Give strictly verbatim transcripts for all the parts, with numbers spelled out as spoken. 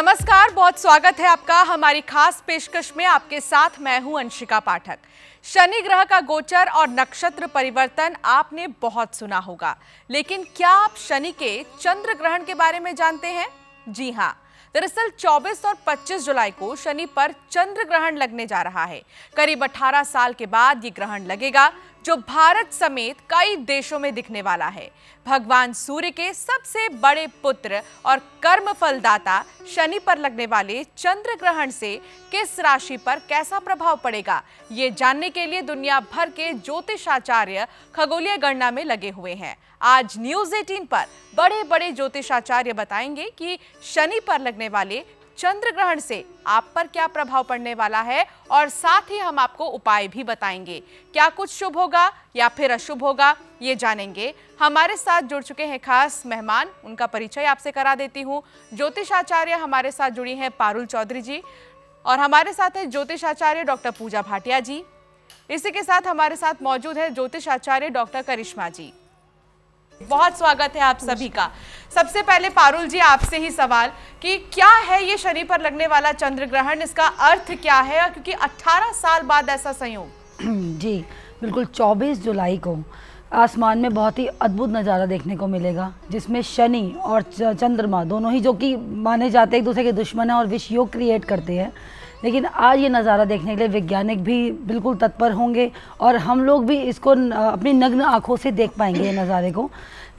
नमस्कार, बहुत स्वागत है आपका हमारी खास पेशकश में। आपके साथ मैं हूं अंशिका पाठक। शनि ग्रह का गोचर और नक्षत्र परिवर्तन आपने बहुत सुना होगा, लेकिन क्या आप शनि के चंद्र ग्रहण के बारे में जानते हैं? जी हाँ, दरअसल चौबीस और पच्चीस जुलाई को शनि पर चंद्र ग्रहण लगने जा रहा है। करीब अठारह साल के बाद ये ग्रहण लगेगा, जो भारत समेत कई देशों में दिखने वाला है। भगवान सूर्य के सबसे बड़े पुत्र और कर्म फलदाता शनि पर लगने वाले चंद्र ग्रहण से किस राशि पर कैसा प्रभाव पड़ेगा, ये जानने के लिए दुनिया भर के ज्योतिषाचार्य खगोलीय गणना में लगे हुए हैं। आज न्यूज़ अठारह पर बड़े बड़े ज्योतिषाचार्य बताएंगे कि शनि पर लगने वाले चंद्र ग्रहण से आप पर क्या प्रभाव पड़ने वाला है, और साथ ही हम आपको उपाय भी बताएंगे। क्या कुछ शुभ होगा या फिर अशुभ होगा, ये जानेंगे। हमारे साथ जुड़ चुके हैं खास मेहमान, उनका परिचय आपसे करा देती हूँ। ज्योतिषाचार्य हमारे साथ जुड़ी हैं पारुल चौधरी जी, और हमारे साथ है ज्योतिषाचार्य डॉक्टर पूजा भाटिया जी। इसी के साथ हमारे साथ मौजूद है ज्योतिषाचार्य डॉक्टर करिश्मा जी। बहुत स्वागत है आप सभी का। सबसे पहले पारुल जी, आपसे ही सवाल कि क्या है ये शनि पर लगने वाला चंद्र ग्रहण, इसका अर्थ क्या है, क्योंकि अठारह साल बाद ऐसा संयोग। जी बिल्कुल, चौबीस जुलाई को आसमान में बहुत ही अद्भुत नज़ारा देखने को मिलेगा, जिसमें शनि और चंद्रमा दोनों ही, जो कि माने जाते हैं एक दूसरे के दुश्मन हैं और विष योग क्रिएट करते हैं, लेकिन आज ये नज़ारा देखने के लिए वैज्ञानिक भी बिल्कुल तत्पर होंगे और हम लोग भी इसको अपनी नग्न आँखों से देख पाएंगे ये नज़ारे को।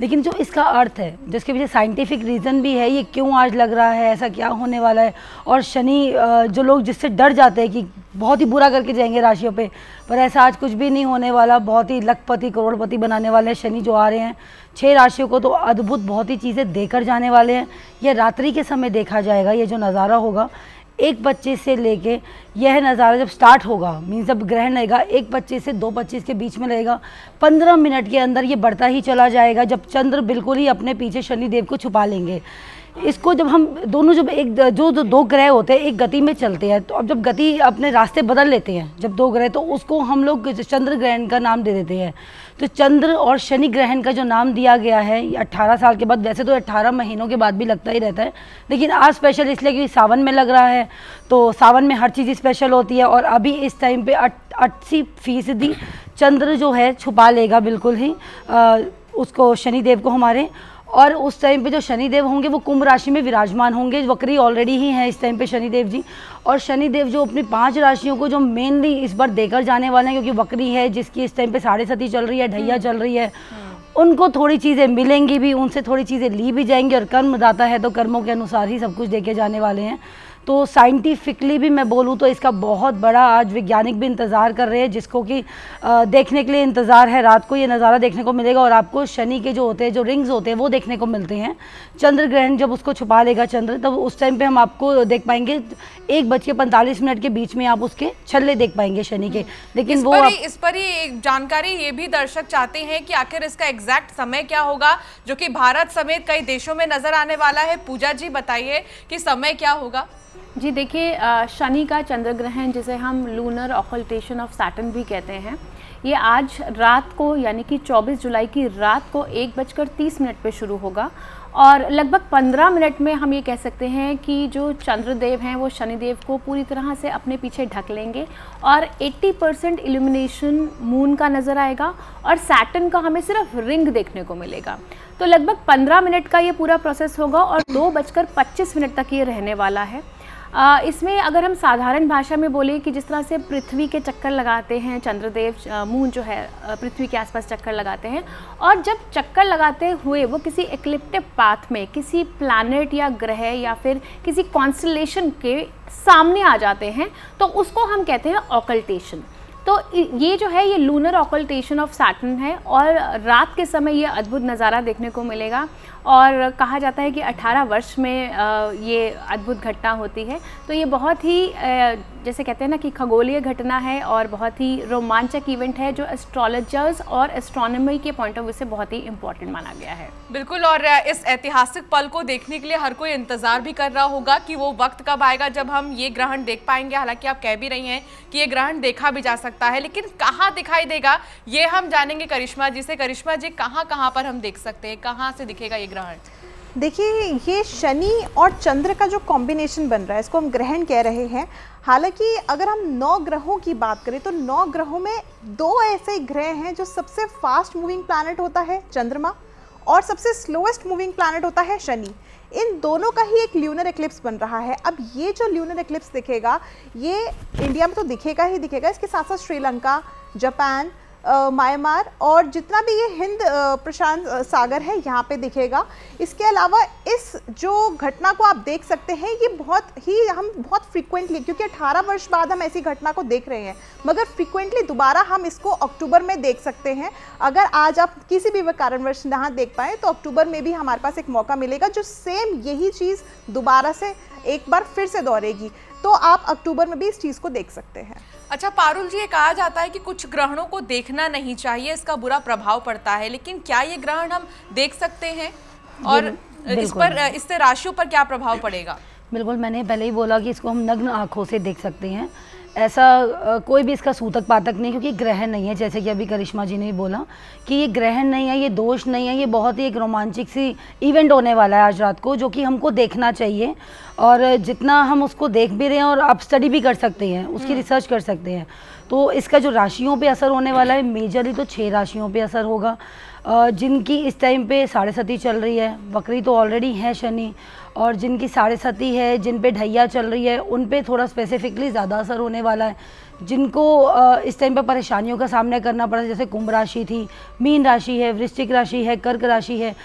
लेकिन जो इसका अर्थ है, जिसके पीछे साइंटिफिक रीज़न भी है, ये क्यों आज लग रहा है, ऐसा क्या होने वाला है, और शनि जो लोग जिससे डर जाते हैं कि बहुत ही बुरा करके जाएंगे राशियों पे, पर ऐसा आज कुछ भी नहीं होने वाला। बहुत ही लखपति करोड़पति बनाने वाले हैं शनि जो आ रहे हैं। छः राशियों को तो अद्भुत बहुत ही चीज़ें देकर जाने वाले हैं। यह रात्रि के समय देखा जाएगा, ये जो नज़ारा होगा एक पच्चीस से लेके, यह नज़ारा जब स्टार्ट होगा, मीन जब ग्रहण रहेगा एक पच्चीस से दो पच्चीस के बीच में रहेगा, पंद्रह मिनट के अंदर ये बढ़ता ही चला जाएगा, जब चंद्र बिल्कुल ही अपने पीछे शनिदेव को छुपा लेंगे। इसको जब हम दोनों, जब एक जो जो दो ग्रह होते हैं एक गति में चलते हैं, तो अब जब गति अपने रास्ते बदल लेते हैं जब दो ग्रह, तो उसको हम लोग चंद्र ग्रहण का नाम दे देते हैं। तो चंद्र और शनि ग्रहण का जो नाम दिया गया है, अठारह साल के बाद, वैसे तो अठारह महीनों के बाद भी लगता ही रहता है, लेकिन आज स्पेशल इसलिए क्योंकि सावन में लग रहा है, तो सावन में हर चीज़ स्पेशल होती है। और अभी इस टाइम पर अस्सी फीसदी चंद्र जो है छुपा लेगा बिल्कुल ही आ, उसको शनिदेव को हमारे, और उस टाइम पे जो शनिदेव होंगे वो कुंभ राशि में विराजमान होंगे। वक्री ऑलरेडी ही हैं इस टाइम पे शनिदेव जी, और शनिदेव जो अपनी पांच राशियों को जो मेनली इस बार देकर जाने वाले हैं, क्योंकि वक्री है जिसकी इस टाइम पे साढ़े सती चल रही है, ढैया चल रही है, उनको थोड़ी चीज़ें मिलेंगी भी, उनसे थोड़ी चीज़ें ली भी जाएंगी, और कर्मदाता है तो कर्मों के अनुसार ही सब कुछ देके जाने वाले हैं। तो साइंटिफिकली भी मैं बोलूँ तो इसका बहुत बड़ा आज वैज्ञानिक भी इंतज़ार कर रहे हैं, जिसको कि देखने के लिए इंतज़ार है। रात को ये नज़ारा देखने को मिलेगा, और आपको शनि के जो होते हैं, जो रिंग्स होते हैं, वो देखने को मिलते हैं। चंद्र ग्रहण जब उसको छुपा लेगा चंद्र, तब उस टाइम पे हम आपको देख पाएंगे। एक बज के पैंतालीस मिनट के बीच में आप उसके छल्ले देख पाएंगे शनि के। लेकिन वो इस पर ही एक जानकारी ये भी दर्शक चाहते हैं कि आखिर इसका एग्जैक्ट समय क्या होगा, जो कि भारत समेत कई देशों में नज़र आने वाला है। पूजा जी बताइए कि समय क्या होगा। जी देखिए, शनि का चंद्र ग्रहण, जिसे हम लूनर ऑक्यूल्टेशन ऑफ सैटर्न भी कहते हैं, ये आज रात को, यानी कि चौबीस जुलाई की रात को एक बजकर तीस मिनट पर शुरू होगा, और लगभग पंद्रह मिनट में हम ये कह सकते हैं कि जो चंद्रदेव हैं वो शनिदेव को पूरी तरह से अपने पीछे ढक लेंगे, और अस्सी परसेंट इल्यूमिनेशन मून का नज़र आएगा, और सैटर्न का हमें सिर्फ रिंग देखने को मिलेगा। तो लगभग पंद्रह मिनट का ये पूरा प्रोसेस होगा, और दो बजकर पच्चीस मिनट तक ये रहने वाला है। इसमें अगर हम साधारण भाषा में बोलें कि जिस तरह से पृथ्वी के चक्कर लगाते हैं चंद्रदेव, मून जो है पृथ्वी के आसपास चक्कर लगाते हैं, और जब चक्कर लगाते हुए वो किसी एक्लिप्टिक पाथ में किसी प्लैनेट या ग्रह या फिर किसी कॉन्स्टलेशन के सामने आ जाते हैं, तो उसको हम कहते हैं ऑकल्टेशन। तो ये जो है ये लूनर ऑकल्टेशन ऑफ सैटर्न है, और रात के समय ये अद्भुत नज़ारा देखने को मिलेगा, और कहा जाता है कि अठारह वर्ष में ये अद्भुत घटना होती है। तो ये बहुत ही, जैसे कहते हैं ना, कि खगोलीय घटना है, और बहुत ही रोमांचक इवेंट है, जो एस्ट्रोलॉजर्स और एस्ट्रोनॉमी के पॉइंट ऑफ व्यू से बहुत ही इम्पोर्टेंट माना गया है। बिल्कुल, और इस ऐतिहासिक पल को देखने के लिए हर कोई इंतज़ार भी कर रहा होगा कि वो वक्त कब आएगा जब हम ये ग्रहण देख पाएंगे। हालाँकि आप कह भी रही हैं कि ये ग्रहण देखा भी जा सकता है, लेकिन कहाँ दिखाई देगा ये हम जानेंगे करिश्मा जी से। करिश्मा जी, कहाँ कहाँ पर हम देख सकते हैं, कहाँ से दिखेगा ये ग्रहण? देखिए ये शनि और चंद्र का जो कॉम्बिनेशन बन रहा है इसको हम ग्रहण कह रहे हैं। हालांकि अगर हम नौ ग्रहों की बात करें तो नौ ग्रहों में दो ऐसे ग्रह हैं जो सबसे फास्ट मूविंग प्लैनेट होता है चंद्रमा और सबसे स्लोएस्ट मूविंग प्लैनेट होता है शनि। इन दोनों का ही एक ल्यूनर एक्लिप्स बन रहा है। अब ये जो ल्यूनर एक्लिप्स दिखेगा ये इंडिया में तो दिखेगा ही दिखेगा, इसके साथ साथ श्रीलंका, जापान, म्यांमार और जितना भी ये हिंद प्रशांत सागर है यहाँ पे दिखेगा। इसके अलावा इस जो घटना को आप देख सकते हैं ये बहुत ही हम बहुत फ्रीक्वेंटली, क्योंकि अठारह वर्ष बाद हम ऐसी घटना को देख रहे हैं, मगर फ्रीक्वेंटली दोबारा हम इसको अक्टूबर में देख सकते हैं। अगर आज आप किसी भी कारणवश ना देख पाए तो अक्टूबर में भी हमारे पास एक मौका मिलेगा जो सेम यही चीज़ दोबारा से एक बार फिर से दोहरेगी, तो आप अक्टूबर में भी इस चीज़ को देख सकते हैं। अच्छा पारुल जी, ये कहा जाता है कि कुछ ग्रहणों को देखना नहीं चाहिए, इसका बुरा प्रभाव पड़ता है, लेकिन क्या ये ग्रहण हम देख सकते हैं और इस पर इससे राशियों पर क्या प्रभाव पड़ेगा? बिल्कुल, मैंने पहले ही बोला कि इसको हम नग्न आँखों से देख सकते हैं, ऐसा कोई भी इसका सूतक पातक नहीं, क्योंकि ग्रहण नहीं है। जैसे कि अभी करिश्मा जी ने बोला कि ये ग्रहण नहीं है, ये दोष नहीं है, ये बहुत ही एक रोमांचिक सी इवेंट होने वाला है आज रात को, जो कि हमको देखना चाहिए। और जितना हम उसको देख भी रहे हैं और आप स्टडी भी कर सकते हैं, उसकी रिसर्च कर सकते हैं। तो इसका जो राशियों पे असर होने वाला है मेजरली तो छः राशियों पे असर होगा, जिनकी इस टाइम पे साढ़े सती चल रही है, वक्री तो ऑलरेडी है शनि, और जिनकी साढ़े सती है, जिन पे ढैया चल रही है, उन पे थोड़ा स्पेसिफिकली ज़्यादा असर होने वाला है। जिनको इस टाइम पे परेशानियों का सामना करना पड़ा, जैसे कुंभ राशि थी, मीन राशि है, वृश्चिक राशि है, कर्क राशि है,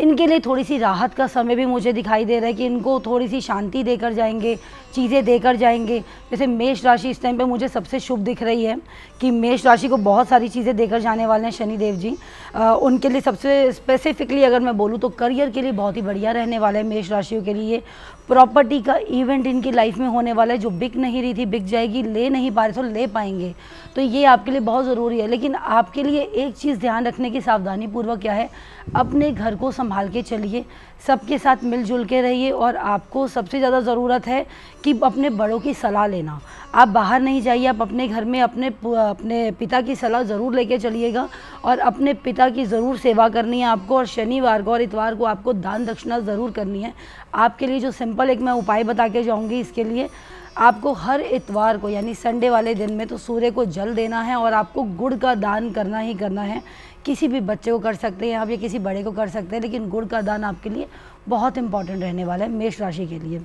इनके लिए थोड़ी सी राहत का समय भी मुझे दिखाई दे रहा है कि इनको थोड़ी सी शांति देकर जाएंगे, चीज़ें देकर जाएंगे। जैसे मेष राशि इस टाइम पे मुझे सबसे शुभ दिख रही है कि मेष राशि को बहुत सारी चीज़ें देकर जाने वाले हैं शनिदेव जी। आ, उनके लिए सबसे स्पेसिफिकली अगर मैं बोलूँ तो करियर के लिए बहुत ही बढ़िया रहने वाला है मेष राशियों के लिए। प्रॉपर्टी का इवेंट इनकी लाइफ में होने वाला है, जो बिक नहीं रही थी बिक जाएगी, ले नहीं पा रहे तो ले पाएंगे, तो ये आपके लिए बहुत ज़रूरी है। लेकिन आपके लिए एक चीज़ ध्यान रखने की सावधानी पूर्वक क्या है, अपने घर को संभाल के चलिए, सबके साथ मिलजुल के रहिए, और आपको सबसे ज़्यादा ज़रूरत है कि अपने बड़ों की सलाह लेना। आप बाहर नहीं जाइए, आप अपने घर में अपने अपने पिता की सलाह ज़रूर लेके चलिएगा, और अपने पिता की ज़रूर सेवा करनी है आपको, और शनिवार को और इतवार को आपको दान दक्षिणा ज़रूर करनी है। आपके लिए जो सिंपल एक मैं उपाय बता के जाऊँगी इसके लिए, आपको हर इतवार को यानी संडे वाले दिन में तो सूर्य को जल देना है, और आपको गुड़ का दान करना ही करना है। किसी भी बच्चे को कर सकते हैं आप या किसी बड़े को कर सकते हैं, लेकिन गुड़ का दान आपके लिए बहुत इंपॉर्टेंट रहने वाला है मेष राशि के लिए।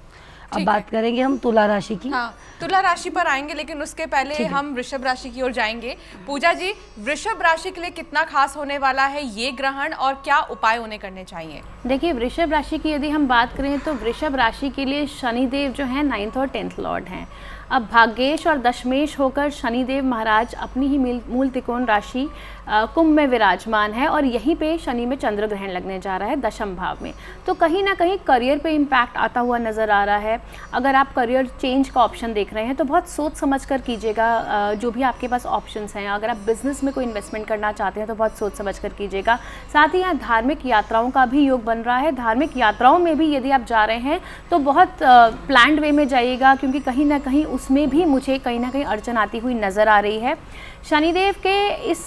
अब बात करेंगे हम तुला राशि की। हाँ, तुला राशि पर आएंगे, लेकिन उसके पहले हम वृषभ राशि की ओर जाएंगे। पूजा जी, वृषभ राशि के लिए कितना खास होने वाला है ये ग्रहण और क्या उपाय उन्हें करने चाहिए? देखिए वृषभ राशि की यदि हम बात करें तो वृषभ राशि के लिए शनिदेव जो है नाइन्थ और टेंथ लॉर्ड हैं। अब भाग्येश और दशमेश होकर शनिदेव महाराज अपनी ही मूल त्रिकोण राशि कुंभ में विराजमान है, और यहीं पे शनि में चंद्र ग्रहण लगने जा रहा है दशम भाव में, तो कहीं ना कहीं करियर पे इम्पैक्ट आता हुआ नज़र आ रहा है। अगर आप करियर चेंज का ऑप्शन देख रहे हैं तो बहुत सोच समझ कर कीजिएगा, जो भी आपके पास ऑप्शंस हैं। अगर आप बिज़नेस में कोई इन्वेस्टमेंट करना चाहते हैं तो बहुत सोच समझ कर कीजिएगा। साथ ही यहाँ धार्मिक यात्राओं का भी योग बन रहा है, धार्मिक यात्राओं में भी यदि आप जा रहे हैं तो बहुत प्लान्ड वे में जाइएगा, क्योंकि कहीं ना कहीं उसमें भी मुझे कहीं ना कहीं अड़चन आती हुई नज़र आ रही है। शनिदेव के इस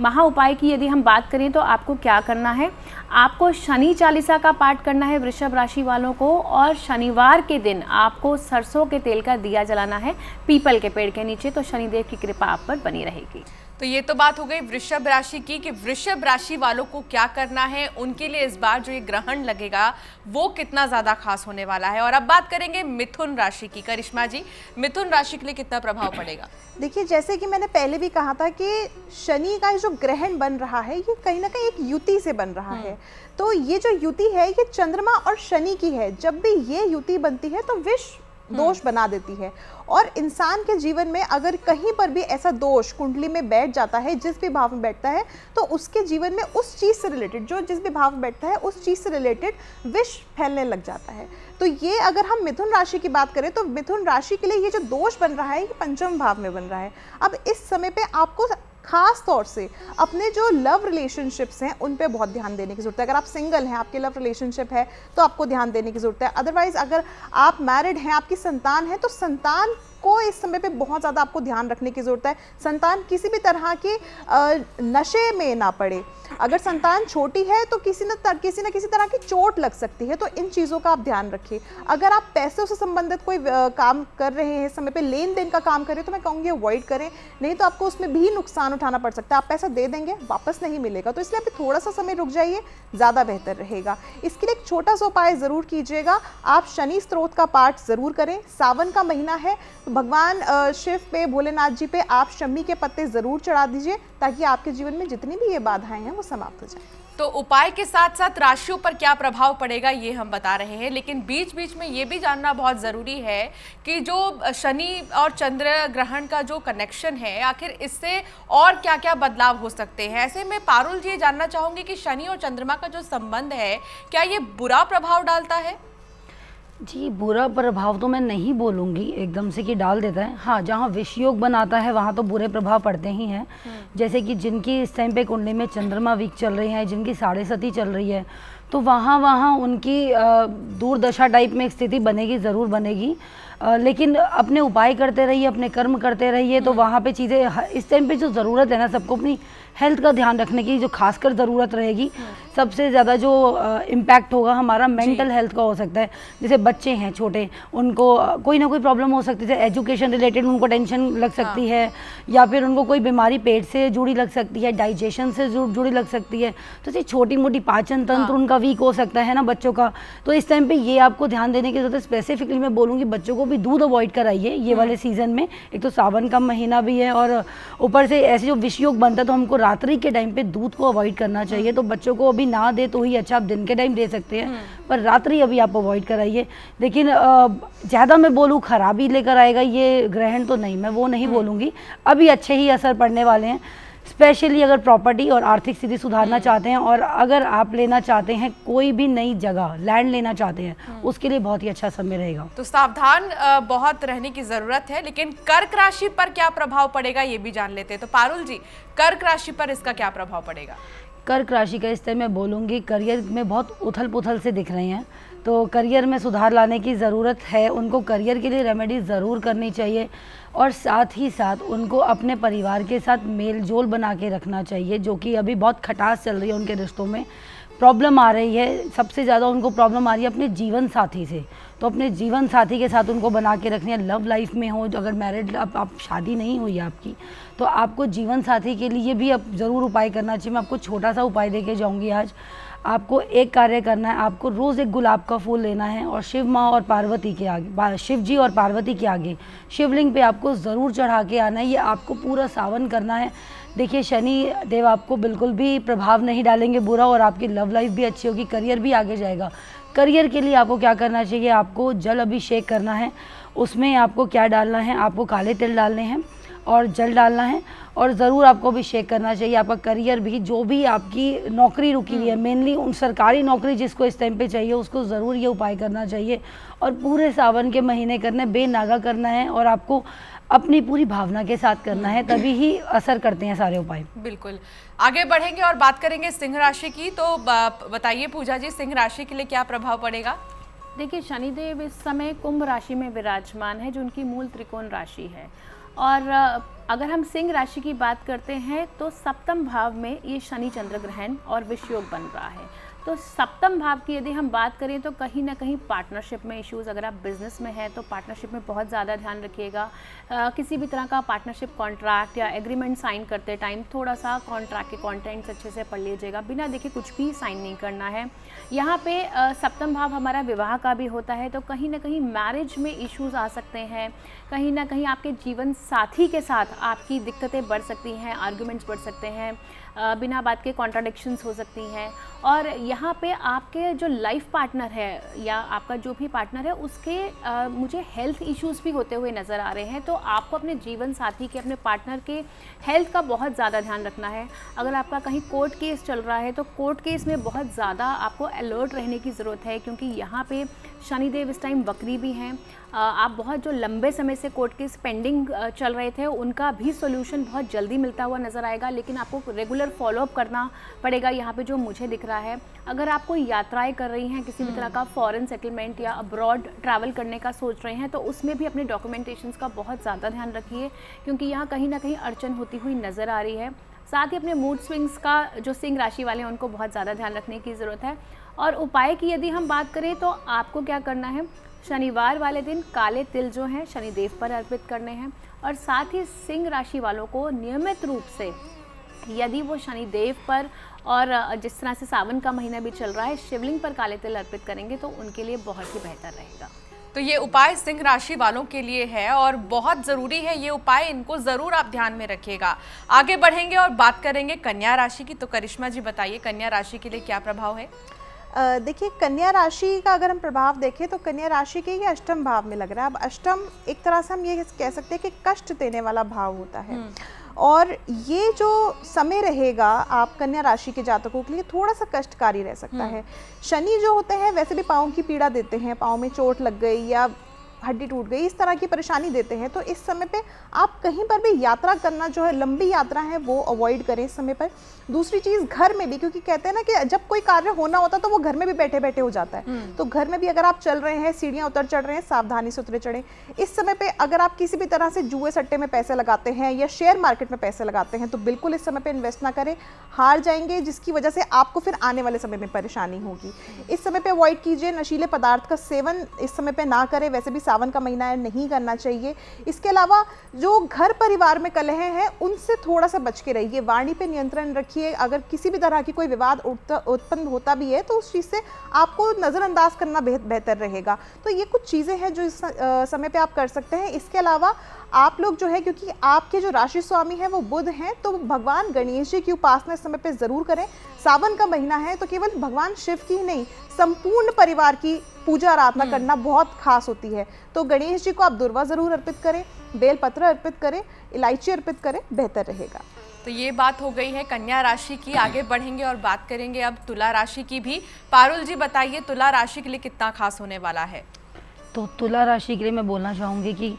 महा उपाय की यदि हम बात करें तो आपको क्या करना है, आपको शनि चालीसा का पाठ करना है वृषभ राशि वालों को, और शनिवार के दिन आपको सरसों के तेल का दिया जलाना है पीपल के पेड़ के नीचे, तो शनिदेव की कृपा आप पर बनी रहेगी। तो ये तो बात हो गई वृषभ राशि की कि वृषभ राशि वालों को क्या करना है, उनके लिए इस बार जो ये ग्रहण लगेगा वो कितना ज़्यादा खास होने वाला है। और अब बात करेंगे मिथुन राशि की। करिश्मा जी, मिथुन राशि के लिए कितना प्रभाव पड़ेगा? देखिए जैसे कि मैंने पहले भी कहा था कि शनि का जो ग्रहण बन रहा है ये कहीं ना कहीं एक युति से बन रहा है, तो ये जो युति है ये चंद्रमा और शनि की है। जब भी ये युति बनती है तो विष दोष बना देती है, और इंसान के जीवन में अगर कहीं पर भी ऐसा दोष कुंडली में बैठ जाता है, जिस भी भाव में बैठता है, तो उसके जीवन में उस चीज़ से रिलेटेड जो जिस भी भाव में बैठता है उस चीज़ से रिलेटेड विष फैलने लग जाता है। तो ये अगर हम मिथुन राशि की बात करें तो मिथुन राशि के लिए ये जो दोष बन रहा है ये पंचम भाव में बन रहा है। अब इस समय पर आपको खास तौर से अपने जो लव रिलेशनशिप्स हैं उन पे बहुत ध्यान देने की ज़रूरत है। अगर आप सिंगल हैं, आपके लव रिलेशनशिप है, तो आपको ध्यान देने की ज़रूरत है। अदरवाइज़ अगर आप मैरिड हैं, आपकी संतान है, तो संतान को इस समय पे बहुत ज़्यादा आपको ध्यान रखने की ज़रूरत है, संतान किसी भी तरह के नशे में ना पड़े। अगर संतान छोटी है तो किसी न किसी न किसी तरह की चोट लग सकती है, तो इन चीज़ों का आप ध्यान रखिए। अगर आप पैसों से संबंधित कोई काम कर रहे हैं, समय पे लेन देन का काम कर रहे हैं, तो मैं कहूँगी अवॉइड करें, नहीं तो आपको उसमें भी नुकसान उठाना पड़ सकता है। आप पैसा दे देंगे, वापस नहीं मिलेगा, तो इसलिए आप थोड़ा सा समय रुक जाइए, ज़्यादा बेहतर रहेगा। इसके लिए एक छोटा सा उपाय ज़रूर कीजिएगा, आप शनि स्त्रोत का पाठ ज़रूर करें। सावन का महीना है तो भगवान शिव पे, भोलेनाथ जी पे आप शमी के पत्ते ज़रूर चढ़ा दीजिए, ताकि आपके जीवन में जितनी भी ये बाधाएं हैं वो समाप्त हो जाए। तो उपाय के साथ साथ राशियों पर क्या प्रभाव पड़ेगा ये हम बता रहे हैं, लेकिन बीच बीच में ये भी जानना बहुत ज़रूरी है कि जो शनि और चंद्र ग्रहण का जो कनेक्शन है, आखिर इससे और क्या क्या बदलाव हो सकते हैं। ऐसे में पारुल जी जानना चाहूँगी कि शनि और चंद्रमा का जो संबंध है, क्या ये बुरा प्रभाव डालता है? जी, बुरा प्रभाव तो मैं नहीं बोलूँगी एकदम से कि डाल देता है। हाँ, जहाँ विषयोग बनाता है वहाँ तो बुरे प्रभाव पड़ते ही हैं। जैसे कि जिनकी इस टाइम पे कुंडली में चंद्रमा वीक चल रही है, जिनकी साढ़े सती चल रही है, तो वहाँ वहाँ उनकी दूरदशा टाइप में स्थिति बनेगी, ज़रूर बनेगी। आ, लेकिन अपने उपाय करते रहिए, अपने कर्म करते रहिए, तो वहाँ पे चीज़ें इस टाइम पे जो ज़रूरत है ना, सबको अपनी हेल्थ का ध्यान रखने की जो खासकर ज़रूरत रहेगी। सबसे ज़्यादा जो इम्पैक्ट होगा हमारा मेंटल हेल्थ का हो सकता है। जैसे बच्चे हैं छोटे, उनको कोई ना कोई प्रॉब्लम हो सकती है, एजुकेशन रिलेटेड उनको टेंशन लग सकती है, या फिर उनको कोई बीमारी पेट से जुड़ी लग सकती है, डाइजेशन से जुड़ी लग सकती है। तो ये छोटी मोटी पाचन तंत्र उनका वीक हो सकता है ना बच्चों का, तो इस टाइम पे ये आपको ध्यान देने की जरूरत है। स्पेसिफिकली मैं बोलूँगी बच्चों को भी दूध अवॉइड कराइए ये वाले सीजन में। एक तो सावन का महीना भी है और ऊपर से ऐसे जो विषयोग बनता है, तो हमको रात्रि के टाइम पे दूध को अवॉइड करना चाहिए। तो बच्चों को अभी ना दे तो ही अच्छा, आप दिन के टाइम दे सकते हैं, पर रात्रि अभी आप अवॉइड कराइए। लेकिन ज़्यादा मैं बोलूँ खराबी लेकर आएगा ये ग्रहण, तो नहीं, मैं वो नहीं बोलूँगी। अभी अच्छे ही असर पड़ने वाले हैं, स्पेशली अगर प्रॉपर्टी और आर्थिक स्थिति सुधारना चाहते हैं, और अगर आप लेना चाहते हैं कोई भी नई जगह, लैंड लेना चाहते हैं, उसके लिए बहुत ही अच्छा समय रहेगा। तो सावधान बहुत रहने की ज़रूरत है। लेकिन कर्क राशि पर क्या प्रभाव पड़ेगा ये भी जान लेते हैं। तो पारुल जी, कर्क राशि पर इसका क्या प्रभाव पड़ेगा? कर्क राशि का इस तरह मैं बोलूँगी करियर में बहुत उथल पुथल से दिख रहे हैं, तो करियर में सुधार लाने की ज़रूरत है। उनको करियर के लिए रेमेडी ज़रूर करनी चाहिए, और साथ ही साथ उनको अपने परिवार के साथ मेल जोल बना के रखना चाहिए, जो कि अभी बहुत खटास चल रही है उनके रिश्तों में। प्रॉब्लम आ रही है, सबसे ज़्यादा उनको प्रॉब्लम आ रही है अपने जीवन साथी से, तो अपने जीवन साथी के साथ उनको बना के रखनी है। लव लाइफ में हो, अगर मैरिड आप, आप शादी नहीं हुई आपकी, तो आपको जीवन साथी के लिए भी आप ज़रूर उपाय करना चाहिए। मैं आपको छोटा सा उपाय दे के जाऊँगी आज। आपको एक कार्य करना है, आपको रोज़ एक गुलाब का फूल लेना है और शिव माँ और पार्वती के आगे, शिव जी और पार्वती के आगे शिवलिंग पे आपको ज़रूर चढ़ा के आना है। ये आपको पूरा सावन करना है। देखिए, शनि देव आपको बिल्कुल भी प्रभाव नहीं डालेंगे बुरा, और आपकी लव लाइफ भी अच्छी होगी, करियर भी आगे जाएगा। करियर के लिए आपको क्या करना चाहिए? आपको जल अभिषेक करना है, उसमें आपको क्या डालना है? आपको काले तिल डालने हैं और जल डालना है, और ज़रूर आपको अभिषेक करना चाहिए। आपका करियर भी, जो भी आपकी नौकरी रुकी हुई है, मेनली उन सरकारी नौकरी जिसको इस टाइम पे चाहिए, उसको ज़रूर ये उपाय करना चाहिए, और पूरे सावन के महीने करने, बेनागा करना है, और आपको अपनी पूरी भावना के साथ करना है, तभी ही असर करते हैं सारे उपाय। बिल्कुल, आगे बढ़ेंगे और बात करेंगे सिंह राशि की। तो बताइए पूजा जी, सिंह राशि के लिए क्या प्रभाव पड़ेगा? देखिए, शनिदेव इस समय कुंभ राशि में विराजमान है, जो उनकी मूल त्रिकोण राशि है, और अगर हम सिंह राशि की बात करते हैं तो सप्तम भाव में ये शनि चंद्र ग्रहण और विषयोग बन रहा है। तो सप्तम भाव की यदि हम बात करें तो कहीं ना कहीं पार्टनरशिप में इश्यूज़, अगर आप बिज़नेस में हैं तो पार्टनरशिप में बहुत ज़्यादा ध्यान रखिएगा। किसी भी तरह का पार्टनरशिप कॉन्ट्रैक्ट या एग्रीमेंट साइन करते टाइम थोड़ा सा कॉन्ट्रैक्ट के कॉन्टेंट्स अच्छे से पढ़ लीजिएगा, बिना देखे कुछ भी साइन नहीं करना है। यहाँ पे सप्तम भाव हमारा विवाह का भी होता है, तो कहीं ना कहीं मैरिज में इश्यूज़ आ सकते हैं, कहीं ना कहीं आपके जीवन साथी के साथ आपकी दिक्कतें बढ़ सकती हैं, आर्गूमेंट्स बढ़ सकते हैं, बिना बात के कॉन्ट्राडिक्शंस हो सकती हैं, और यहाँ पे आपके जो लाइफ पार्टनर है या आपका जो भी पार्टनर है उसके आ, मुझे हेल्थ इश्यूज़ भी होते हुए नज़र आ रहे हैं। तो आपको अपने जीवन साथी के, अपने पार्टनर के हेल्थ का बहुत ज़्यादा ध्यान रखना है। अगर आपका कहीं कोर्ट केस चल रहा है तो कोर्ट केस में बहुत ज़्यादा आपको अलर्ट रहने की ज़रूरत है, क्योंकि यहाँ पे शनिदेव इस टाइम वक्री भी हैं। आप बहुत जो लंबे समय से कोर्ट केस पेंडिंग चल रहे थे उनका भी सोल्यूशन बहुत जल्दी मिलता हुआ नज़र आएगा, लेकिन आपको रेगुलर फॉलोअप करना पड़ेगा। यहाँ पे जो मुझे दिख रहा है, अगर आप कोई यात्राएं कर रही हैं, किसी भी तरह का फॉरेन सेटलमेंट या अब्रॉड ट्रैवल करने का सोच रहे हैं, तो उसमें भी अपने डॉक्यूमेंटेशंस का बहुत ज़्यादा ध्यान रखिए, क्योंकि यहाँ कहीं ना कहीं अड़चन होती हुई नज़र आ रही है। साथ ही अपने मूड स्विंग्स का जो सिंह राशि वाले हैं उनको बहुत ज़्यादा ध्यान रखने की ज़रूरत है। और उपाय की यदि हम बात करें तो आपको क्या करना है, शनिवार वाले दिन काले तिल जो हैं शनिदेव पर अर्पित करने हैं। और साथ ही सिंह राशि वालों को नियमित रूप से यदि वो शनिदेव पर और जिस तरह से सावन का महीना भी चल रहा है शिवलिंग पर काले तिल अर्पित करेंगे तो उनके लिए बहुत ही बेहतर रहेगा। तो ये उपाय सिंह राशि वालों के लिए है और बहुत ज़रूरी है ये उपाय, इनको ज़रूर आप ध्यान में रखिएगा। आगे बढ़ेंगे और बात करेंगे कन्या राशि की। तो करिश्मा जी बताइए कन्या राशि के लिए क्या प्रभाव है? देखिए कन्या राशि का अगर हम प्रभाव देखें तो कन्या राशि के ये अष्टम भाव में लग रहा है। अब अष्टम एक तरह से हम ये कह सकते हैं कि कष्ट देने वाला भाव होता है और ये जो समय रहेगा आप कन्या राशि के जातकों के लिए थोड़ा सा कष्टकारी रह सकता है। शनि जो होते हैं वैसे भी पाँव की पीड़ा देते हैं, पाँव में चोट लग गई या हड्डी टूट गई इस तरह की परेशानी देते हैं। तो इस समय पे आप कहीं पर भी यात्रा करना जो है लंबी यात्रा है वो अवॉइड करें इस समय पर। दूसरी चीज़ घर में भी, क्योंकि कहते हैं ना कि जब कोई कार्य होना होता है तो वो घर में भी बैठे बैठे हो जाता है। तो घर में भी अगर आप चल रहे हैं, सीढ़ियाँ उतर चढ़ रहे हैं, सावधानी से उतरे चढ़ें। इस समय पर अगर आप किसी भी तरह से जुए सट्टे में पैसे लगाते हैं या शेयर मार्केट में पैसे लगाते हैं तो बिल्कुल इस समय पर इन्वेस्ट ना करें, हार जाएंगे जिसकी वजह से आपको फिर आने वाले समय में परेशानी होगी। इस समय पर अवॉइड कीजिए, नशीले पदार्थ का सेवन इस समय पर ना करें, वैसे भी सावन का महीना है नहीं करना चाहिए। इसके अलावा जो घर परिवार में कलह हैं उनसे थोड़ा सा बच के रहिए, वाणी पे नियंत्रण रखिए। अगर किसी भी तरह की कोई विवाद उत्पन्न होता भी है तो उस चीज़ से आपको नज़रअंदाज करना बेहतर रहेगा। तो ये कुछ चीज़ें हैं जो इस समय पे आप कर सकते हैं। इसके अलावा आप लोग जो है, क्योंकि आपके जो राशि स्वामी हैं वो बुध हैं, तो भगवान गणेश जी की उपासना इस समय पे ज़रूर करें। सावन का महीना है तो केवल भगवान शिव की ही नहीं संपूर्ण परिवार की पूजा आराधना करना बहुत खास होती है। तो गणेश जी को आप दुर्वा ज़रूर अर्पित करें, बेलपत्र अर्पित करें, इलायची अर्पित करें, बेहतर रहेगा। तो ये बात हो गई है कन्या राशि की। आगे बढ़ेंगे और बात करेंगे अब तुला राशि की भी। पारुल जी बताइए तुला राशि के लिए कितना खास होने वाला है? तो तुला राशि के लिए मैं बोलना चाहूँगी कि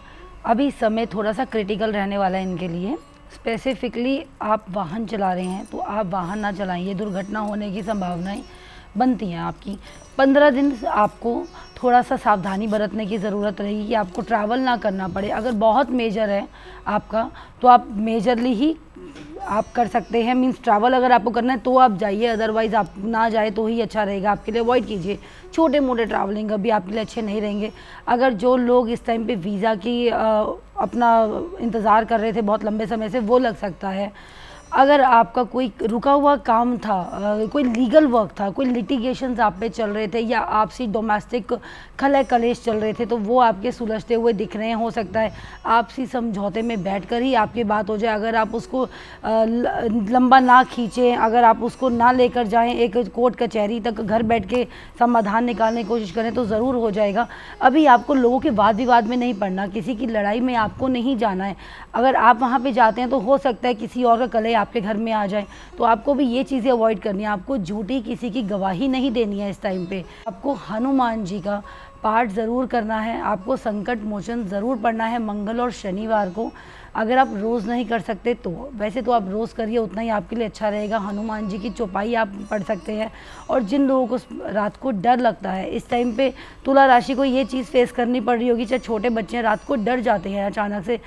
अभी समय थोड़ा सा क्रिटिकल रहने वाला है इनके लिए। स्पेसिफिकली आप वाहन चला रहे हैं तो आप वाहन ना चलाइए, दुर्घटना होने की संभावनाएं बनती हैं आपकी। पंद्रह दिन आपको थोड़ा सा सावधानी बरतने की ज़रूरत रहेगी कि आपको ट्रैवल ना करना पड़े। अगर बहुत मेजर है आपका तो आप मेजरली ही आप कर सकते हैं, मींस ट्रैवल अगर आपको करना है तो आप जाइए, अदरवाइज़ आप ना जाए तो ही अच्छा रहेगा। आपके लिए अवॉइड कीजिए, छोटे मोटे ट्रैवलिंग अभी आपके लिए अच्छे नहीं रहेंगे। अगर जो लोग इस टाइम पे वीज़ा की आ, अपना इंतज़ार कर रहे थे बहुत लंबे समय से वो लग सकता है। अगर आपका कोई रुका हुआ काम था, कोई लीगल वर्क था, कोई लिटिगेशंस आप पे चल रहे थे या आपसी डोमेस्टिक खलह कलेश चल रहे थे तो वो आपके सुलझते हुए दिख रहे हैं। हो सकता है आपसी समझौते में बैठकर ही आपकी बात हो जाए। अगर आप उसको लंबा ना खींचें, अगर आप उसको ना लेकर जाएं एक कोर्ट कचहरी तक, घर बैठ के समाधान निकालने की कोशिश करें तो ज़रूर हो जाएगा। अभी आपको लोगों के वाद विवाद में नहीं पड़ना, किसी की लड़ाई में आपको नहीं जाना है। अगर आप वहाँ पर जाते हैं तो हो सकता है किसी और का कलह आपके घर में आ जाए, तो आपको भी ये चीज़ें अवॉइड करनी है। आपको झूठी किसी की गवाही नहीं देनी है इस टाइम पे। आपको हनुमान जी का पाठ ज़रूर करना है, आपको संकट मोचन ज़रूर पढ़ना है मंगल और शनिवार को। अगर आप रोज़ नहीं कर सकते तो वैसे तो आप रोज़ करिए, उतना ही आपके लिए अच्छा रहेगा। हनुमान जी की चौपाई आप पढ़ सकते हैं। और जिन लोगों को रात को डर लगता है इस टाइम पे तुला राशि को ये चीज़ फेस करनी पड़ रही होगी, चाहे छोटे बच्चे हैं रात को डर जाते हैं अचानक से,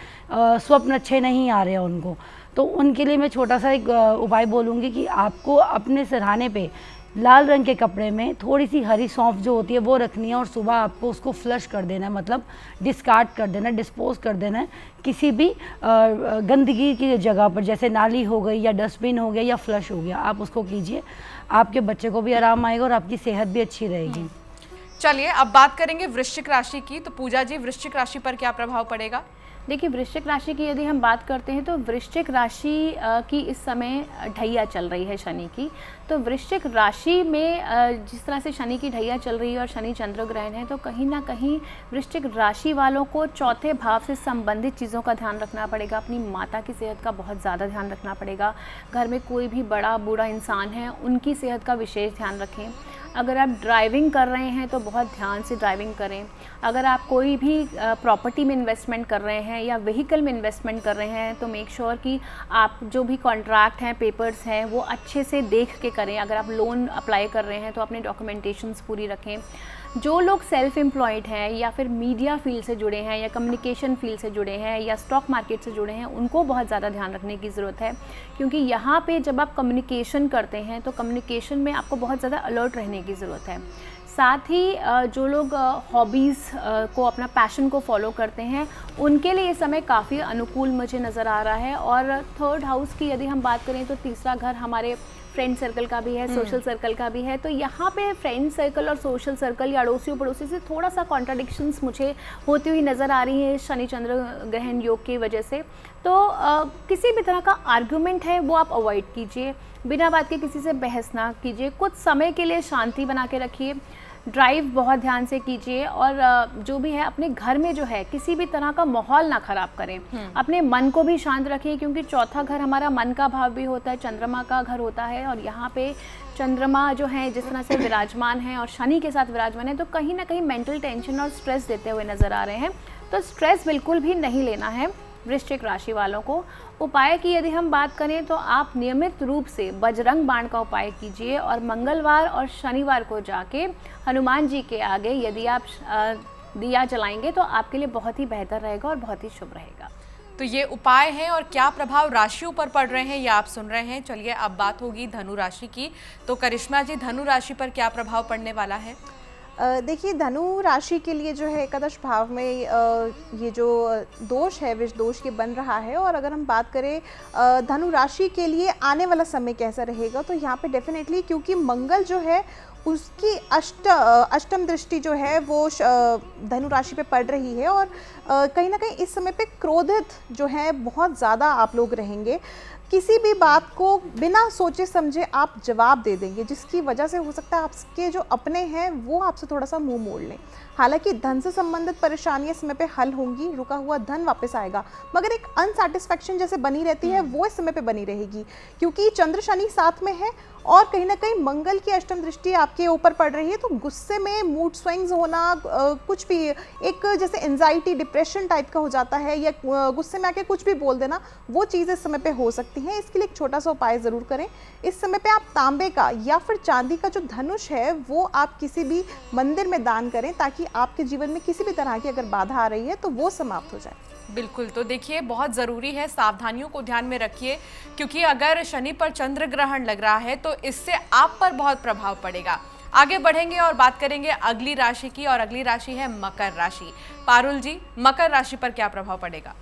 स्वप्न अच्छे नहीं आ रहे हैं उनको, तो उनके लिए मैं छोटा सा एक उपाय बोलूँगी कि आपको अपने सिरहाने पे लाल रंग के कपड़े में थोड़ी सी हरी सौंफ जो होती है वो रखनी है और सुबह आपको उसको फ्लश कर देना है, मतलब डिस्कार्ड कर देना है, डिस्पोज कर देना है किसी भी गंदगी की जगह पर, जैसे नाली हो गई या डस्टबिन हो गया या फ्लश हो गया, आप उसको कीजिए। आपके बच्चे को भी आराम आएगा और आपकी सेहत भी अच्छी रहेगी। चलिए अब बात करेंगे वृश्चिक राशि की। तो पूजा जी वृश्चिक राशि पर क्या प्रभाव पड़ेगा? देखिए वृश्चिक राशि की यदि हम बात करते हैं तो वृश्चिक राशि की इस समय ढैया चल रही है शनि की। तो वृश्चिक राशि में जिस तरह से शनि की ढैया चल रही है और शनि चंद्र ग्रहण है तो कहीं ना कहीं वृश्चिक राशि वालों को चौथे भाव से संबंधित चीज़ों का ध्यान रखना पड़ेगा। अपनी माता की सेहत का बहुत ज़्यादा ध्यान रखना पड़ेगा। घर में कोई भी बड़ा बूढ़ा इंसान है उनकी सेहत का विशेष ध्यान रखें। अगर आप ड्राइविंग कर रहे हैं तो बहुत ध्यान से ड्राइविंग करें। अगर आप कोई भी प्रॉपर्टी में इन्वेस्टमेंट कर रहे हैं या व्हीकल में इन्वेस्टमेंट कर रहे हैं तो मेक श्योर कि आप जो भी कॉन्ट्रैक्ट हैं, पेपर्स हैं, वो अच्छे से देख के करें। अगर आप लोन अप्लाई कर रहे हैं तो अपने डॉक्यूमेंटेशंस पूरी रखें। जो लोग सेल्फ एम्प्लॉयड हैं या फिर मीडिया फील्ड से जुड़े हैं या कम्युनिकेशन फील्ड से जुड़े हैं या स्टॉक मार्केट से जुड़े हैं, उनको बहुत ज़्यादा ध्यान रखने की ज़रूरत है, क्योंकि यहाँ पे जब आप कम्युनिकेशन करते हैं तो कम्युनिकेशन में आपको बहुत ज़्यादा अलर्ट रहने की ज़रूरत है। साथ ही जो लोग हॉबीज़ को, अपना पैशन को फॉलो करते हैं, उनके लिए ये समय काफ़ी अनुकूल मुझे नज़र आ रहा है। और थर्ड हाउस की यदि हम बात करें तो तीसरा घर हमारे फ्रेंड सर्कल का भी है, सोशल सर्कल का भी है, तो यहाँ पे फ्रेंड सर्कल और सोशल सर्कल या अड़ोसियों पड़ोसी से थोड़ा सा कॉन्ट्राडिक्शंस मुझे होती हुई नज़र आ रही है शनि चंद्र ग्रहण योग की वजह से। तो आ, किसी भी तरह का आर्गुमेंट है वो आप अवॉइड कीजिए, बिना बात के किसी से बहस ना कीजिए, कुछ समय के लिए शांति बना के रखिए, ड्राइव बहुत ध्यान से कीजिए, और जो भी है अपने घर में जो है किसी भी तरह का माहौल ना ख़राब करें, अपने मन को भी शांत रखिए, क्योंकि चौथा घर हमारा मन का भाव भी होता है, चंद्रमा का घर होता है, और यहाँ पे चंद्रमा जो है जिस तरह से विराजमान है और शनि के साथ विराजमान है, तो कहीं ना कहीं मेंटल टेंशन और स्ट्रेस देते हुए नज़र आ रहे हैं। तो स्ट्रेस बिल्कुल भी नहीं लेना है वृश्चिक राशि वालों को। उपाय की यदि हम बात करें तो आप नियमित रूप से बजरंग बाण का उपाय कीजिए, और मंगलवार और शनिवार को जाके हनुमान जी के आगे यदि आप दिया जलाएंगे तो आपके लिए बहुत ही बेहतर रहेगा और बहुत ही शुभ रहेगा। तो ये उपाय हैं, और क्या प्रभाव राशियों पर पड़ रहे हैं ये आप सुन रहे हैं। चलिए अब बात होगी धनु राशि की। तो करिश्मा जी, धनु राशि पर क्या प्रभाव पड़ने वाला है? देखिए, धनु राशि के लिए जो है एकादश भाव में ये जो दोष है विष दोष के बन रहा है, और अगर हम बात करें धनु राशि के लिए आने वाला समय कैसा रहेगा तो यहाँ पे डेफिनेटली, क्योंकि मंगल जो है उसकी अष्ट अष्टम दृष्टि जो है वो धनु राशि पे पड़ रही है, और कहीं ना कहीं इस समय पे क्रोधित जो है बहुत ज़्यादा आप लोग रहेंगे, किसी भी बात को बिना सोचे समझे आप जवाब दे देंगे, जिसकी वजह से हो सकता है आपके जो अपने हैं वो आपसे थोड़ा सा मुंह मोड़ लें। हालांकि धन से संबंधित परेशानियां समय पे हल होंगी, रुका हुआ धन वापस आएगा, मगर एक अनसैटिस्फैक्शन जैसे बनी रहती है वो इस समय पे बनी रहेगी, क्योंकि चंद्र शनि साथ में है और कहीं ना कहीं मंगल की अष्टम दृष्टि आपके ऊपर पड़ रही है, तो गुस्से में मूड स्विंग्स होना, कुछ भी एक जैसे एंजाइटी डिप्रेशन टाइप का हो जाता है, या गुस्से में आके कुछ भी बोल देना, वो चीज़ इस समय पे हो सकती है। इसके लिए एक छोटा सा उपाय ज़रूर करें। इस समय पे आप तांबे का या फिर चांदी का जो धनुष है वो आप किसी भी मंदिर में दान करें, ताकि आपके जीवन में किसी भी तरह की अगर बाधा आ रही है तो वो समाप्त हो जाए। बिल्कुल, तो देखिए बहुत ज़रूरी है, सावधानियों को ध्यान में रखिए, क्योंकि अगर शनि पर चंद्र ग्रहण लग रहा है तो इससे आप पर बहुत प्रभाव पड़ेगा। आगे बढ़ेंगे और बात करेंगे अगली राशि की, और अगली राशि है मकर राशि। पारुल जी, मकर राशि पर क्या प्रभाव पड़ेगा?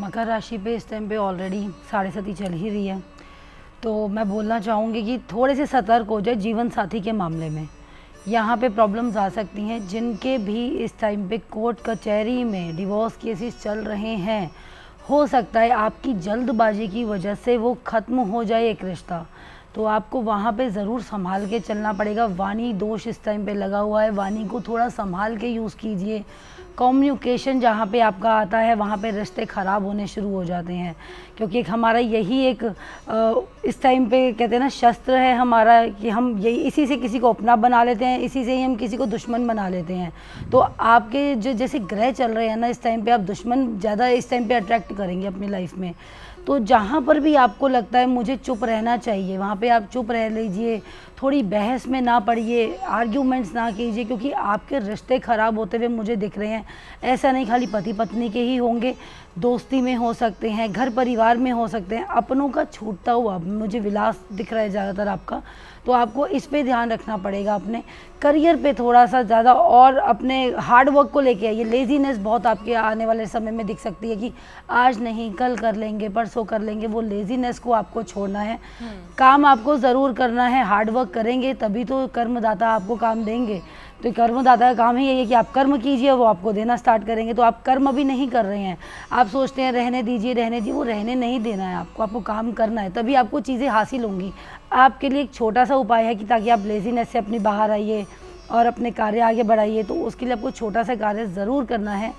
मकर राशि पे इस टाइम पे ऑलरेडी साढ़े साती चल ही रही है, तो मैं बोलना चाहूँगी कि थोड़े से सतर्क हो जाए जीवन साथी के मामले में, यहाँ पे प्रॉब्लम्स आ सकती हैं। जिनके भी इस टाइम पे कोर्ट कचहरी में डिवोर्स केसेस चल रहे हैं, हो सकता है आपकी जल्दबाजी की वजह से वो ख़त्म हो जाए एक रिश्ता, तो आपको वहाँ पे ज़रूर संभाल के चलना पड़ेगा। वाणी दोष इस टाइम पे लगा हुआ है, वाणी को थोड़ा संभाल के यूज़ कीजिए। कम्युनिकेशन जहाँ पे आपका आता है वहाँ पे रिश्ते ख़राब होने शुरू हो जाते हैं, क्योंकि एक हमारा यही एक इस टाइम पे कहते हैं ना शस्त्र है हमारा, कि हम यही इसी से किसी को अपना बना लेते हैं, इसी से ही हम किसी को दुश्मन बना लेते हैं। तो आपके जो जैसे ग्रह चल रहे हैं ना इस टाइम पर, आप दुश्मन ज़्यादा इस टाइम पर अट्रैक्ट करेंगे अपनी लाइफ में। तो जहाँ पर भी आपको लगता है मुझे चुप रहना चाहिए वहाँ पे आप चुप रह लीजिए, थोड़ी बहस में ना पड़िए, आर्ग्यूमेंट्स ना कीजिए, क्योंकि आपके रिश्ते ख़राब होते हुए मुझे दिख रहे हैं। ऐसा नहीं खाली पति पत्नी के ही होंगे, दोस्ती में हो सकते हैं, घर परिवार में हो सकते हैं, अपनों का छूटता हुआ मुझे विलास दिख रहा है ज़्यादातर आपका। तो आपको इस पे ध्यान रखना पड़ेगा, अपने करियर पे थोड़ा सा ज़्यादा, और अपने हार्डवर्क को लेके आइए। लेजीनेस बहुत आपके आने वाले समय में दिख सकती है, कि आज नहीं कल कर लेंगे, परसों कर लेंगे, वो लेजीनेस को आपको छोड़ना है। काम आपको ज़रूर करना है, हार्डवर्क करेंगे तभी तो कर्मदाता आपको काम देंगे, तो कर्मदाता का काम ही यही है कि आप कर्म कीजिए, वो आपको देना स्टार्ट करेंगे। तो आप कर्म भी नहीं कर रहे हैं, आप सोचते हैं रहने दीजिए रहने दीजिए, वो रहने नहीं देना है आपको, आपको काम करना है, तभी आपको चीज़ें हासिल होंगी। आपके लिए एक छोटा सा उपाय है कि ताकि आप लेजीनेस से अपनी बाहर आइए और अपने कार्य आगे बढ़ाइए, तो उसके लिए आपको छोटा सा कार्य ज़रूर करना है।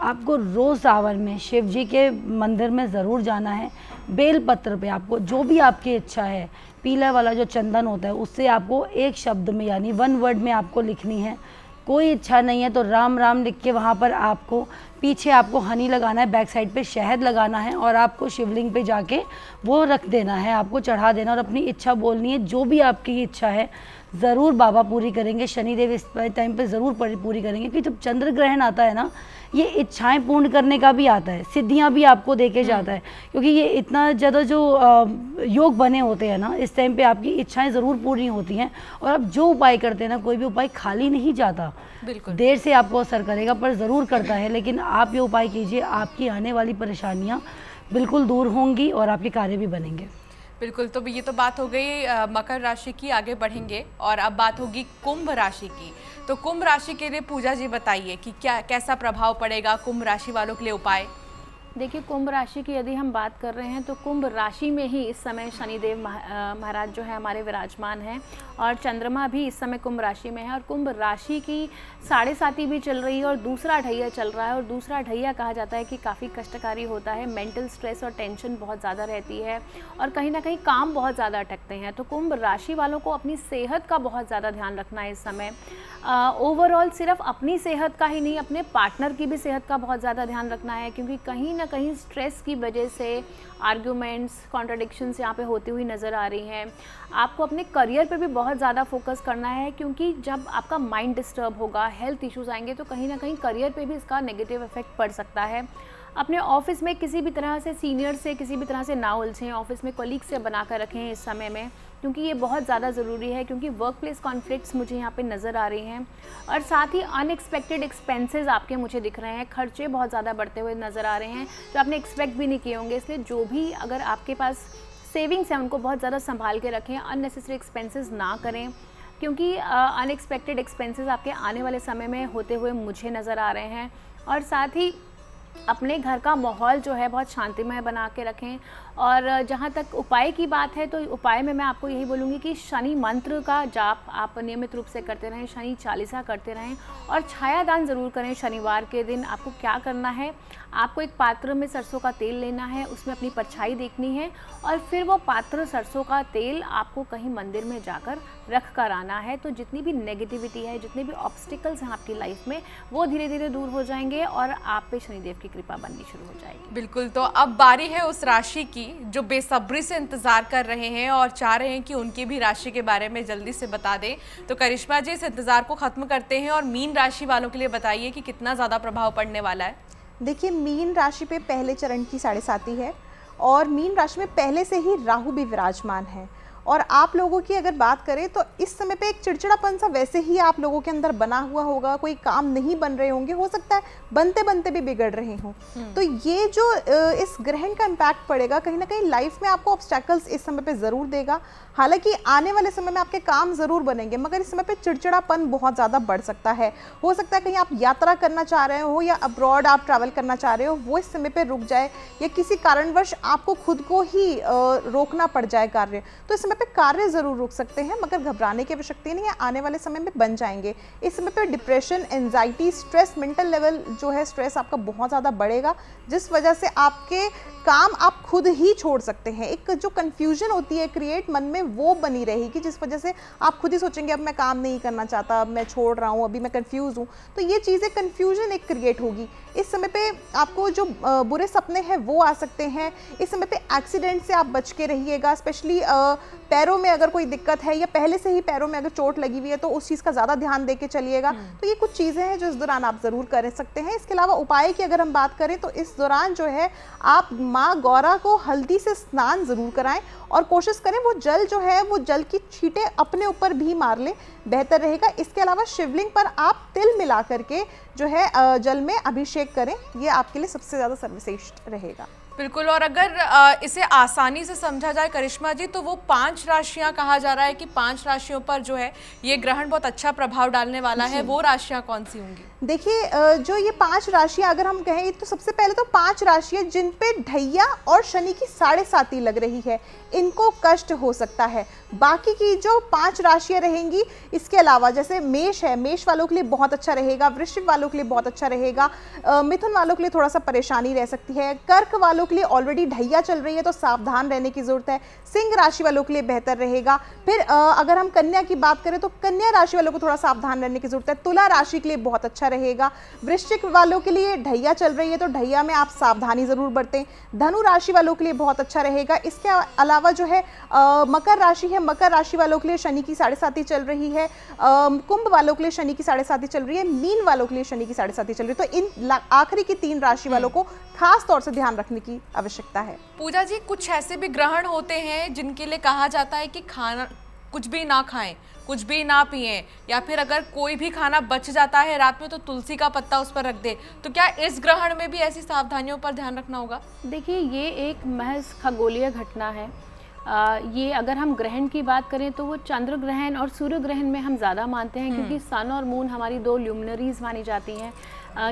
आपको रोज़ आवर में शिव जी के मंदिर में ज़रूर जाना है। बेलपत्र पे आपको जो भी आपकी इच्छा है, पीला वाला जो चंदन होता है उससे आपको एक शब्द में यानी वन वर्ड में आपको लिखनी है, कोई इच्छा नहीं है तो राम राम लिख के वहाँ पर आपको पीछे आपको हनी लगाना है, बैक साइड पे शहद लगाना है और आपको शिवलिंग पे जाके वो रख देना है, आपको चढ़ा देना और अपनी इच्छा बोलनी है। जो भी आपकी इच्छा है ज़रूर बाबा पूरी करेंगे, शनिदेव इस टाइम पे ज़रूर पूरी करेंगे। क्योंकि जब चंद्र ग्रहण आता है ना, ये इच्छाएं पूर्ण करने का भी आता है, सिद्धियां भी आपको देके जाता है। क्योंकि ये इतना ज़्यादा जो योग बने होते हैं ना, इस टाइम पे आपकी इच्छाएं ज़रूर पूरी होती हैं। और आप जो उपाय करते हैं ना, कोई भी उपाय खाली नहीं जाता, बिल्कुल देर से आपको असर करेगा पर ज़रूर करता है। लेकिन आप ये उपाय कीजिए, आपकी आने वाली परेशानियाँ बिल्कुल दूर होंगी और आपके कार्य भी बनेंगे। बिल्कुल, तो ये तो बात हो गई आ, मकर राशि की। आगे बढ़ेंगे और अब बात होगी कुंभ राशि की। तो कुंभ राशि के लिए पूजा जी बताइए कि क्या कैसा प्रभाव पड़ेगा कुंभ राशि वालों के लिए उपाय। देखिए, कुंभ राशि की यदि हम बात कर रहे हैं तो कुंभ राशि में ही इस समय शनिदेव महाराज जो है हमारे विराजमान हैं और चंद्रमा भी इस समय कुंभ राशि में है। और कुंभ राशि की साढ़े साती भी चल रही है और दूसरा ढैया चल रहा है। और दूसरा ढैया कहा जाता है कि काफ़ी कष्टकारी होता है, मेंटल स्ट्रेस और टेंशन बहुत ज़्यादा रहती है और कहीं ना कहीं काम बहुत ज़्यादा अटकते हैं। तो कुंभ राशि वालों को अपनी सेहत का बहुत ज़्यादा ध्यान रखना है इस समय। ओवरऑल सिर्फ अपनी सेहत का ही नहीं, अपने पार्टनर की भी सेहत का बहुत ज़्यादा ध्यान रखना है, क्योंकि कहीं कहीं स्ट्रेस की वजह से आर्ग्यूमेंट्स, कॉन्ट्राडिक्शंस यहाँ पे होती हुई नज़र आ रही हैं। आपको अपने करियर पे भी बहुत ज़्यादा फोकस करना है, क्योंकि जब आपका माइंड डिस्टर्ब होगा, हेल्थ इश्यूज आएंगे तो कहीं ना कहीं करियर पे भी इसका नेगेटिव इफेक्ट पड़ सकता है। अपने ऑफिस में किसी भी तरह से सीनियर से किसी भी तरह से ना उलझें, ऑफिस में कोलीग से बना कर रखें इस समय में, क्योंकि ये बहुत ज़्यादा ज़रूरी है, क्योंकि वर्क प्लेस कॉन्फ्लिक्ट्स मुझे यहाँ पे नज़र आ रही हैं। और साथ ही अनएक्सपेक्टेड एक्सपेंसेस आपके मुझे दिख रहे हैं, खर्चे बहुत ज़्यादा बढ़ते हुए नज़र आ रहे हैं जो आपने एक्सपेक्ट भी नहीं किए होंगे। इसलिए जो भी अगर आपके पास सेविंग्स हैं उनको बहुत ज़्यादा संभाल के रखें, अननेसेसरी एक्सपेंसेस ना करें, क्योंकि अनएक्सपेक्टेड एक्सपेंसेस आपके आने वाले समय में होते हुए मुझे नज़र आ रहे हैं। और साथ ही अपने घर का माहौल जो है बहुत शांतिमय बना के रखें। और जहाँ तक उपाय की बात है तो उपाय में मैं आपको यही बोलूँगी कि शनि मंत्र का जाप आप नियमित रूप से करते रहें, शनि चालीसा करते रहें और छाया दान ज़रूर करें। शनिवार के दिन आपको क्या करना है, आपको एक पात्र में सरसों का तेल लेना है, उसमें अपनी परछाई देखनी है और फिर वो पात्र सरसों का तेल आपको कहीं मंदिर में जाकर रख कर आना है। तो जितनी भी नेगेटिविटी है, जितने भी ऑब्स्टिकल्स हैं आपकी लाइफ में, वो धीरे धीरे दूर हो जाएंगे और आप पे शनिदेव की कृपा बननी शुरू हो जाएगी। बिल्कुल, तो अब बारी है उस राशि की जो बेसब्री से इंतज़ार कर रहे हैं और चाह रहे हैं कि उनकी भी राशि के बारे में जल्दी से बता दें। तो करिश्मा जी, इस इंतज़ार को ख़त्म करते हैं और मीन राशि वालों के लिए बताइए कि कितना ज़्यादा प्रभाव पड़ने वाला है। देखिए, मीन राशि पे पहले चरण की साढ़े साती है और मीन राशि में पहले से ही राहु भी विराजमान है। और आप लोगों की अगर बात करें तो इस समय पे एक चिड़चिड़ापन सा वैसे ही आप लोगों के अंदर बना हुआ होगा, कोई काम नहीं बन रहे होंगे, हो सकता है बनते बनते भी बिगड़ रहे हों। तो ये जो इस ग्रहण का इम्पैक्ट पड़ेगा कहीं ना कहीं लाइफ में आपको ऑब्स्टैकल्स इस समय पे ज़रूर देगा। हालांकि आने वाले समय में आपके काम ज़रूर बनेंगे, मगर इस समय पर चिड़चिड़ापन बहुत ज़्यादा बढ़ सकता है। हो सकता है कहीं आप यात्रा करना चाह रहे हो या अब्रॉड आप ट्रैवल करना चाह रहे हो, वो इस समय पर रुक जाए या किसी कारणवश आपको खुद को ही रोकना पड़ जाए कार्य, तो इस पे कार्य जरूर रुक सकते हैं, मगर घबराने की आवश्यकता नहीं है, आने वाले समय में बन जाएंगे। इस समय पे depression, anxiety, stress, mental level जो है स्ट्रेस आपका बहुत ज़्यादा बढ़ेगा, जिस वजह से आपके काम आप खुद ही छोड़ सकते हैं। एक जो कंफ्यूजन होती है क्रिएट मन में, वो बनी रहेगी, जिस वजह से आप खुद ही सोचेंगे अब मैं काम नहीं करना चाहता, अब मैं छोड़ रहा हूँ, अभी मैं कन्फ्यूज़ हूँ। तो ये चीज़ें, कन्फ्यूजन एक क्रिएट होगी। इस समय पर आपको जो बुरे सपने हैं वो आ सकते हैं। इस समय पर एक्सीडेंट से आप बच के रहिएगा, स्पेशली पैरों में अगर कोई दिक्कत है या पहले से ही पैरों में अगर चोट लगी हुई है तो उस चीज़ का ज़्यादा ध्यान देके चलिएगा। तो ये कुछ चीज़ें हैं जो इस दौरान आप ज़रूर कर सकते हैं। इसके अलावा उपाय की अगर हम बात करें तो इस दौरान जो है आप माँ गौरा को हल्दी से स्नान ज़रूर कराएं और कोशिश करें वो जल जो है वो जल की छींटें अपने ऊपर भी मार लें, बेहतर रहेगा। इसके अलावा शिवलिंग पर आप तिल मिला करके जो है जल में अभिषेक करें, ये आपके लिए सबसे ज़्यादा सर्वश्रेष्ठ रहेगा। बिल्कुल, और अगर इसे आसानी से समझा जाए करिश्मा जी, तो वो पांच राशियां कहा जा रहा है कि पांच राशियों पर जो है ये ग्रहण बहुत अच्छा प्रभाव डालने वाला है, वो राशियां कौन सी होंगी? देखिए, जो ये पांच राशियां अगर हम कहें तो सबसे पहले तो पांच राशियां जिन पे ढैया और शनि की साढ़े साती लग रही है, इनको कष्ट हो सकता है। बाकी की जो पाँच राशियाँ रहेंगी इसके अलावा, जैसे मेष है, मेष वालों के लिए बहुत अच्छा रहेगा, वृश्चिक वालों के लिए बहुत अच्छा रहेगा, मिथुन वालों के लिए थोड़ा सा परेशानी रह सकती है, कर्क वालों के लिए ऑलरेडी ढैया चल रही है तो सावधान रहने की जरूरत है, सिंह राशि वालों के लिए बेहतर रहेगा। फिर अगर हम कन्या की बात करें तो कन्या राशि वालों को थोड़ा सावधान रहने की जरूरत है, तुला राशि के लिए बहुत अच्छा अच्छा रहेगा। वृश्चिक वालों के लिए ढैया चल रही है तो ढैया में आप सावधानी ज़रूर बरतें। धनु राशि वालों के लिए बहुत अच्छा रहेगा। इसके अलावा जो है आ, मकर राशि है, मकर राशि वालों के लिए शनि की साढ़े साती चल रही है। कुंभ वालों के लिए शनि की साढ़े साती चल रही है। मीन वालों के लिए शनि की साढ़े साती चल रही है। तो इन आखिरी की तीन राशि वालों को खास तौर से ध्यान रखने की आवश्यकता है। पूजा जी, कुछ ऐसे भी ग्रहण होते हैं जिनके लिए कहा जाता है कि खाना कुछ भी ना खाएं, कुछ भी ना पिएं, या फिर अगर कोई भी खाना बच जाता है रात में तो तुलसी का पत्ता उस पर रख दे, तो क्या इस ग्रहण में भी ऐसी सावधानियों पर ध्यान रखना होगा? देखिए, ये एक महज खगोलीय घटना है। आ, ये अगर हम ग्रहण की बात करें तो वो चंद्र ग्रहण और सूर्य ग्रहण में हम ज़्यादा मानते हैं, क्योंकि सन और मून हमारी दो ल्यूमिनरीज मानी जाती हैं।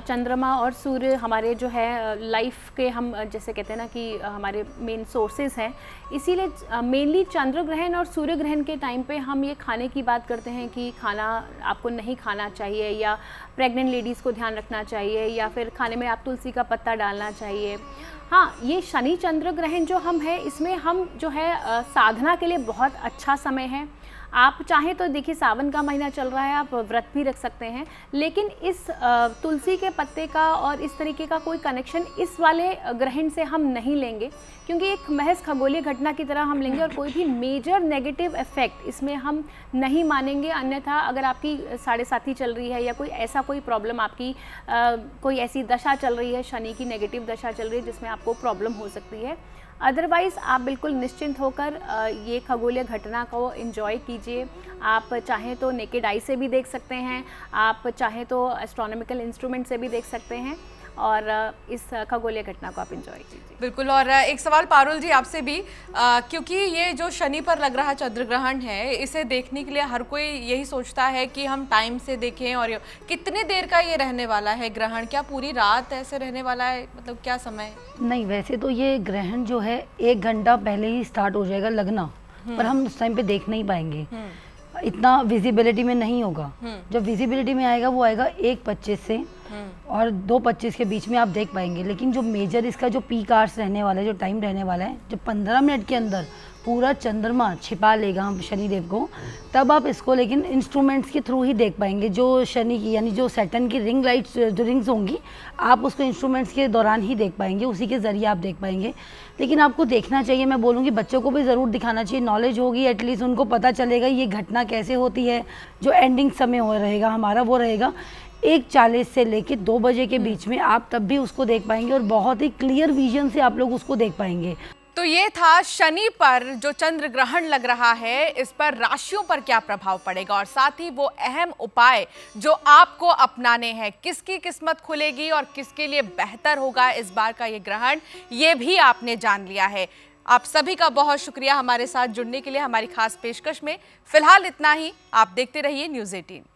चंद्रमा और सूर्य हमारे जो है लाइफ के, हम जैसे कहते हैं ना कि हमारे मेन सोर्सेस हैं, इसीलिए मेनली चंद्र ग्रहण और सूर्य ग्रहण के टाइम पे हम ये खाने की बात करते हैं कि खाना आपको नहीं खाना चाहिए, या प्रेग्नेंट लेडीज़ को ध्यान रखना चाहिए, या फिर खाने में आप तुलसी का पत्ता डालना चाहिए। हाँ, ये शनि चंद्र ग्रहण जो हम है इसमें हम जो है साधना के लिए बहुत अच्छा समय है। आप चाहें तो देखिए, सावन का महीना चल रहा है, आप व्रत भी रख सकते हैं, लेकिन इस तुलसी के पत्ते का और इस तरीके का कोई कनेक्शन इस वाले ग्रहण से हम नहीं लेंगे, क्योंकि एक महज खगोलीय घटना की तरह हम लेंगे और कोई भी मेजर नेगेटिव इफेक्ट इसमें हम नहीं मानेंगे। अन्यथा अगर आपकी साढ़े साती चल रही है या कोई ऐसा कोई प्रॉब्लम आपकी आ, कोई ऐसी दशा चल रही है, शनि की नेगेटिव दशा चल रही है जिसमें आपको प्रॉब्लम हो सकती है। अदरवाइज़ आप बिल्कुल निश्चिंत होकर ये खगोलीय घटना को एंजॉय कीजिए। आप चाहें तो नेकेड आई से भी देख सकते हैं, आप चाहें तो एस्ट्रोनॉमिकल इंस्ट्रूमेंट से भी देख सकते हैं, और इस खगोलीय घटना को आप एंजॉय कीजिए। बिल्कुल। और एक सवाल पारुल जी आपसे भी, आ, क्योंकि ये जो शनि पर लग रहा चंद्र ग्रहण है, इसे देखने के लिए हर कोई यही सोचता है कि हम टाइम से देखें, और कितने देर का ये रहने वाला है ग्रहण? क्या पूरी रात ऐसे रहने वाला है? मतलब क्या समय? नहीं, वैसे तो ये ग्रहण जो है एक घंटा पहले ही स्टार्ट हो जाएगा लगना, पर हम उस टाइम पे देख नहीं पाएंगे, इतना विजिबिलिटी में नहीं होगा। जब विजिबिलिटी में आएगा वो आएगा एक पच्चीस से और दो पच्चीस के बीच में आप देख पाएंगे। लेकिन जो मेजर इसका जो पीक आवर्स रहने वाला है, जो टाइम रहने वाला है, जो पंद्रह मिनट के अंदर पूरा चंद्रमा छिपा लेगा शनिदेव को, तब आप इसको लेकिन इंस्ट्रूमेंट्स के थ्रू ही देख पाएंगे। जो शनि की यानी जो सैटर्न की रिंग लाइट्स जो रिंग्स होंगी, आप उसको इंस्ट्रूमेंट्स के दौरान ही देख पाएंगे, उसी के ज़रिए आप देख पाएंगे। लेकिन आपको देखना चाहिए, मैं बोलूँगी बच्चों को भी ज़रूर दिखाना चाहिए, नॉलेज होगी, एटलीस्ट उनको पता चलेगा ये घटना कैसे होती है। जो एंडिंग समय हो रहेगा हमारा वो रहेगा एक चालीस से लेके दो बजे के बीच में, आप तब भी उसको देख पाएंगे और बहुत ही क्लियर विजन से आप लोग उसको देख पाएंगे। तो ये था शनि पर जो चंद्र ग्रहण लग रहा है, इस पर राशियों पर क्या प्रभाव पड़ेगा और साथ ही वो अहम उपाय जो आपको अपनाने हैं। किसकी किस्मत खुलेगी और किसके लिए बेहतर होगा इस बार का ये ग्रहण, ये भी आपने जान लिया है। आप सभी का बहुत शुक्रिया हमारे साथ जुड़ने के लिए। हमारी खास पेशकश में फिलहाल इतना ही। आप देखते रहिए न्यूज़ अठारह।